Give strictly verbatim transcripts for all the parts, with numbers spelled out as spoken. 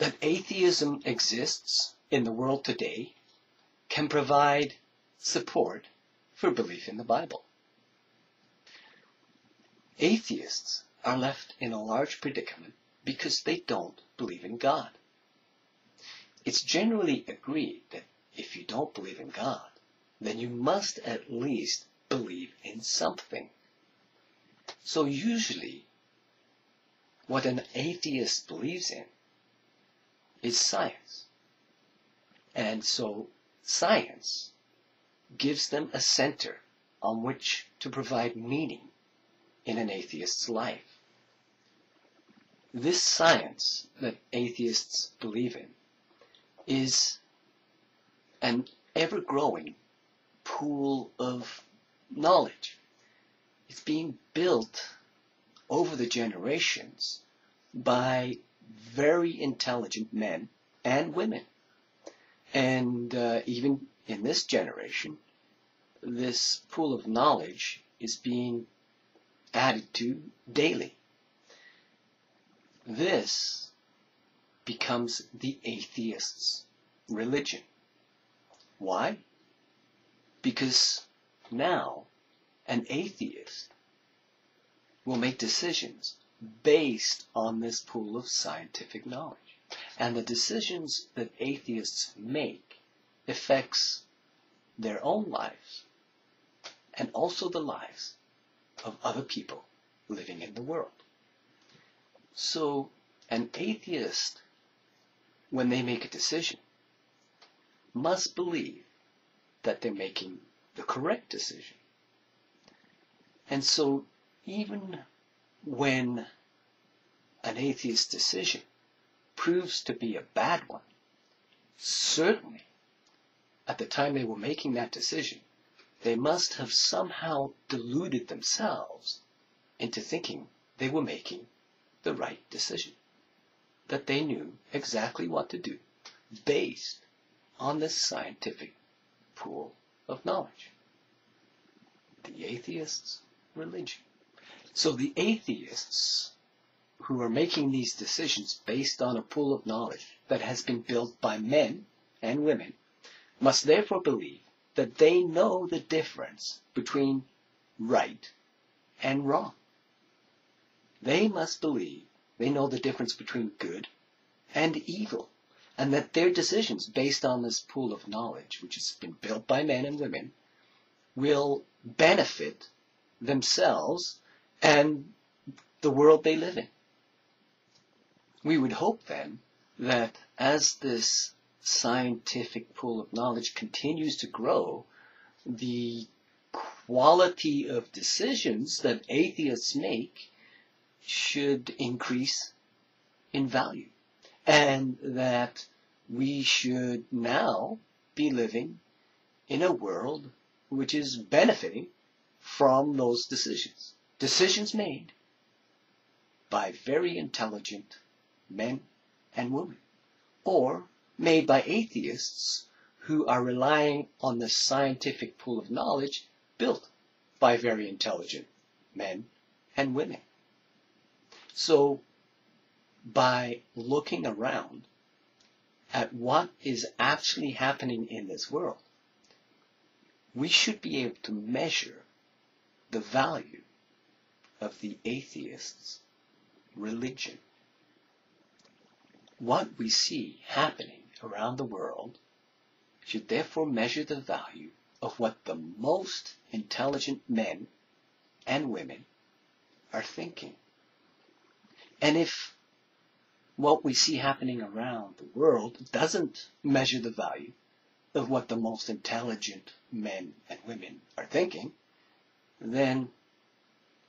that atheism exists in the world today can provide support for belief in the Bible. Atheists are left in a large predicament because they don't believe in God. It's generally agreed that if you don't believe in God, then you must at least believe in something. So usually, what an atheist believes in is science. And so science gives them a center on which to provide meaning in an atheist's life. This science that atheists believe in is an ever-growing pool of knowledge. It's being built over the generations by very intelligent men and women. And uh, even in this generation, this pool of knowledge is being added to daily. This becomes the atheist's religion. Why? Because now an atheist will make decisions based on this pool of scientific knowledge. And the decisions that atheists make affects their own lives and also the lives of other people living in the world. So an atheist, when they make a decision, must believe that they're making the correct decision. And so even when an atheist's decision proves to be a bad one, certainly at the time they were making that decision, they must have somehow deluded themselves into thinking they were making the right decision, that they knew exactly what to do based on this scientific pool of knowledge. The atheist's religion. So the atheists who are making these decisions based on a pool of knowledge that has been built by men and women must therefore believe that they know the difference between right and wrong. They must believe they know the difference between good and evil, and that their decisions based on this pool of knowledge, which has been built by men and women, will benefit themselves and the world they live in. We would hope then that as this scientific pool of knowledge continues to grow, the quality of decisions that atheists make should increase in value, and that we should now be living in a world which is benefiting from those decisions. Decisions made by very intelligent men and women, or made by atheists who are relying on the scientific pool of knowledge built by very intelligent men and women. So, by looking around at what is actually happening in this world, we should be able to measure the value of the atheist's religion. What we see happening around the world should therefore measure the value of what the most intelligent men and women are thinking. And if what we see happening around the world doesn't measure the value of what the most intelligent men and women are thinking, then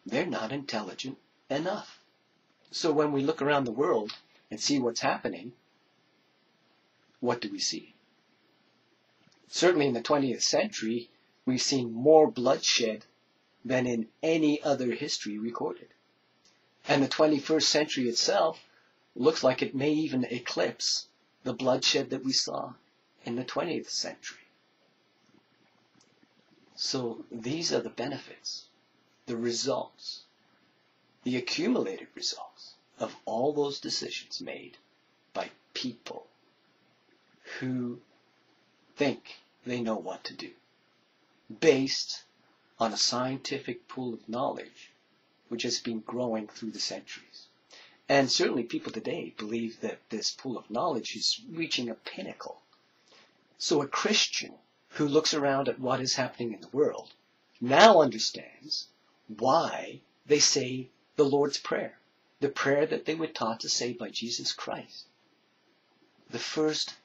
they're not intelligent enough. So when we look around the world and see what's happening, what do we see? Certainly in the twentieth century, we've seen more bloodshed than in any other history recorded. And the twenty-first century itself looks like it may even eclipse the bloodshed that we saw in the twentieth century. So these are the benefits, the results, the accumulated results of all those decisions made by people who think they know what to do, based on a scientific pool of knowledge which has been growing through the centuries. And certainly people today believe that this pool of knowledge is reaching a pinnacle. So a Christian who looks around at what is happening in the world now understands why they say the Lord's Prayer, the prayer that they were taught to say by Jesus Christ. The first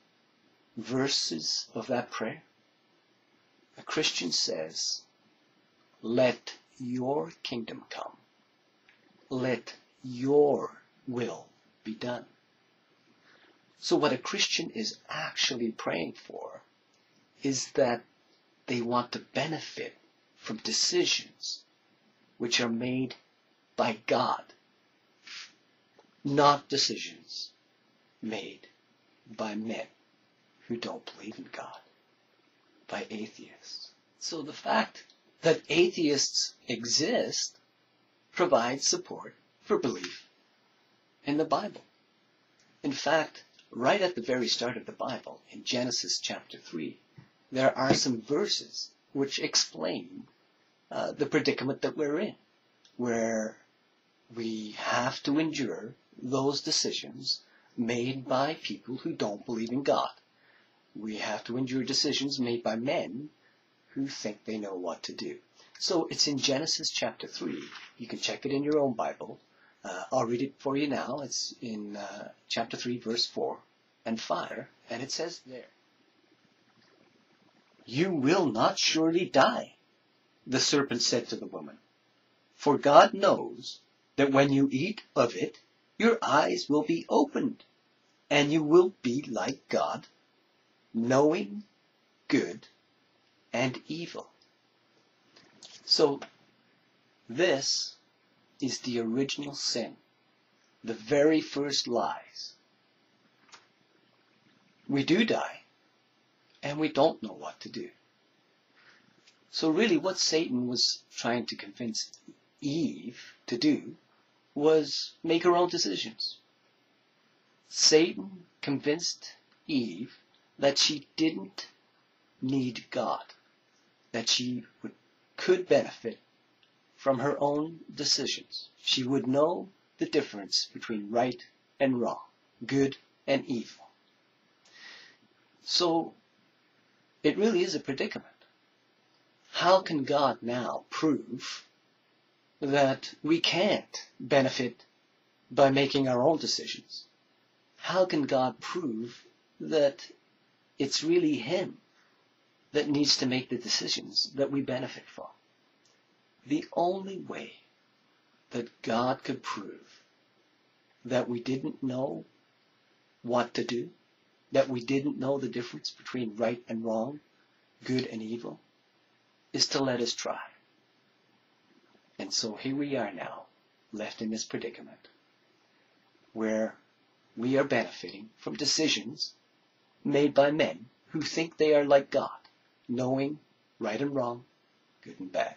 verses of that prayer, a Christian says, "Let your kingdom come. Let your will be done." So what a Christian is actually praying for is that they want to benefit from decisions which are made by God, not decisions made by men who don't believe in God, by atheists. So the fact that atheists exist provides support for belief in the Bible. In fact, right at the very start of the Bible, in Genesis chapter three, there are some verses which explain uh, the predicament that we're in, where we have to endure those decisions made by people who don't believe in God. We have to endure decisions made by men who think they know what to do. So it's in Genesis chapter three. You can check it in your own Bible. Uh, I'll read it for you now. It's in uh, chapter three, verse four and five. And it says there, "You will not surely die," the serpent said to the woman. "For God knows that when you eat of it, your eyes will be opened, and you will be like God, knowing good and evil." So this is the original sin, the very first lies. We do die, and we don't know what to do. So really what Satan was trying to convince Eve to do was make her own decisions. Satan convinced Eve that she didn't need God, that she would, could benefit from her own decisions. She would know the difference between right and wrong, good and evil. So it really is a predicament. How can God now prove that we can't benefit by making our own decisions? How can God prove that it's really Him that needs to make the decisions that we benefit from? The only way that God could prove that we didn't know what to do, that we didn't know the difference between right and wrong, good and evil, is to let us try. And so here we are now, left in this predicament, where we are benefiting from decisions made by men who think they are like God, knowing right and wrong, good and bad.